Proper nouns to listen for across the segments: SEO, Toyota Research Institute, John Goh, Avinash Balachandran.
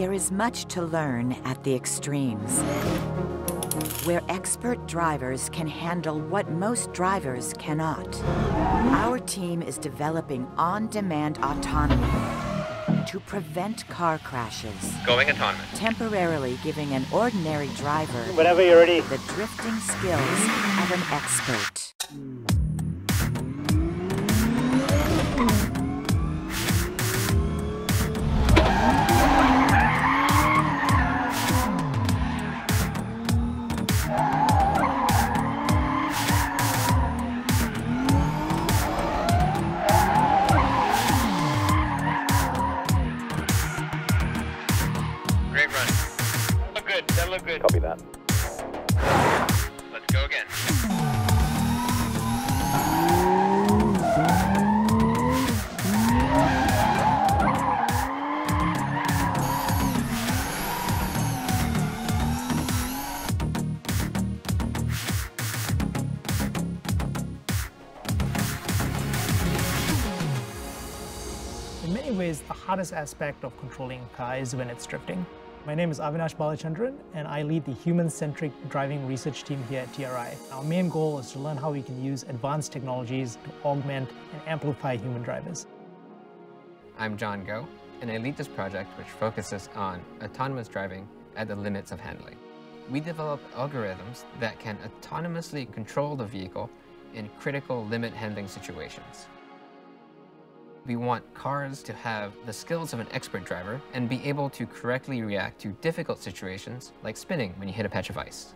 There is much to learn at the extremes, where expert drivers can handle what most drivers cannot. Our team is developing on-demand autonomy to prevent car crashes. Going autonomous. Temporarily giving an ordinary driver whenever you're ready, the drifting skills of an expert. Copy that. Let's go again. In many ways, the hardest aspect of controlling a car is when it's drifting. My name is Avinash Balachandran, and I lead the human-centric driving research team here at TRI. Our main goal is to learn how we can use advanced technologies to augment and amplify human drivers. I'm John Goh, and I lead this project which focuses on autonomous driving at the limits of handling. We develop algorithms that can autonomously control the vehicle in critical limit handling situations. We want cars to have the skills of an expert driver and be able to correctly react to difficult situations like spinning when you hit a patch of ice.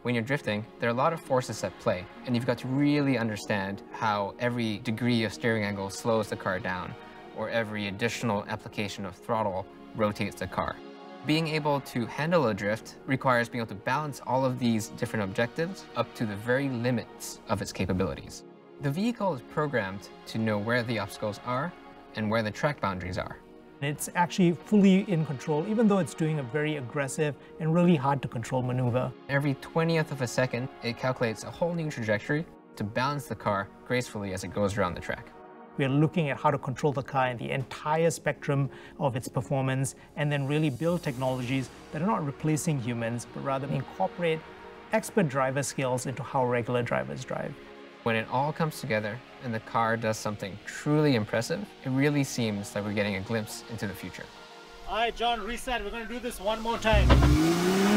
When you're drifting, there are a lot of forces at play, and you've got to really understand how every degree of steering angle slows the car down, or every additional application of throttle rotates the car. Being able to handle a drift requires being able to balance all of these different objectives up to the very limits of its capabilities. The vehicle is programmed to know where the obstacles are and where the track boundaries are. It's actually fully in control, even though it's doing a very aggressive and really hard to control maneuver. Every 20th of a second, it calculates a whole new trajectory to balance the car gracefully as it goes around the track. We're looking at how to control the car in the entire spectrum of its performance, and then really build technologies that are not replacing humans, but rather incorporate expert driver skills into how regular drivers drive. When it all comes together and the car does something truly impressive, it really seems like we're getting a glimpse into the future. All right, John, reset. We're going to do this one more time.